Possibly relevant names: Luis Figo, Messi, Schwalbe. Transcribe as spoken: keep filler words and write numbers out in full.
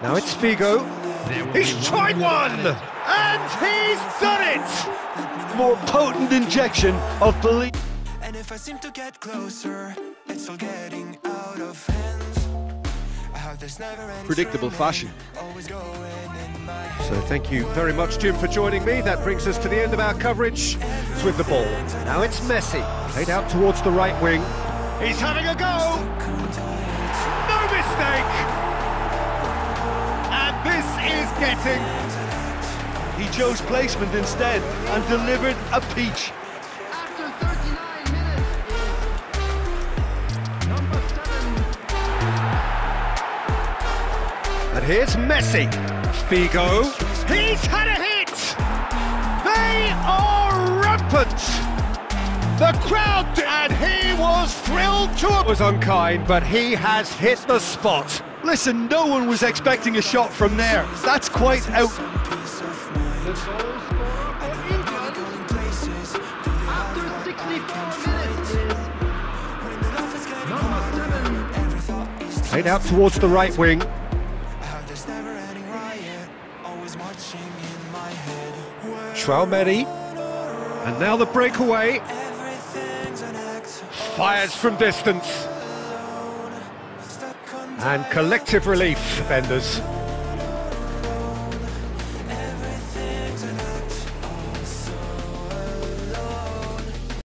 Now it's Figo. He's tried one, and he's done it. More potent injection of belief. And if I seem to get closer, it's all getting out of hand. Predictable fashion. So thank you very much, Jim, for joining me. That brings us to the end of our coverage. It's with the ball. Now it's Messi, played out towards the right wing. He's having a go. No mistake. And this is getting. He chose placement instead and delivered a peach. And here's Messi, Figo, he's had a hit! They are rampant! The crowd, and he was thrilled to... It was unkind, but he has hit the spot. Listen, no one was expecting a shot from there. That's quite out... Played out towards the right wing. Schwalbe, and now the breakaway, fires from distance, and collective relief, defenders.